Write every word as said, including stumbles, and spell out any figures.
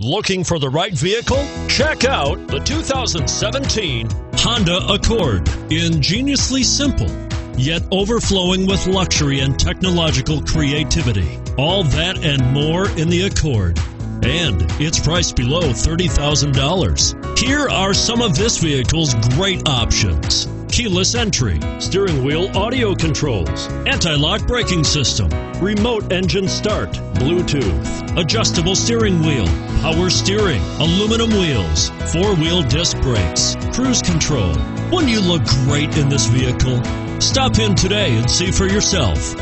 Looking for the right vehicle? Check out the two thousand seventeen Honda Accord. Ingeniously simple, yet overflowing with luxury and technological creativity. All that and more in the Accord. And it's priced below thirty thousand dollars. Here are some of this vehicle's great options: keyless entry, steering wheel audio controls, anti-lock braking system, remote engine start, Bluetooth, adjustable steering wheel, power steering, aluminum wheels, four-wheel disc brakes, cruise control. Wouldn't you look great in this vehicle? Stop in today and see for yourself.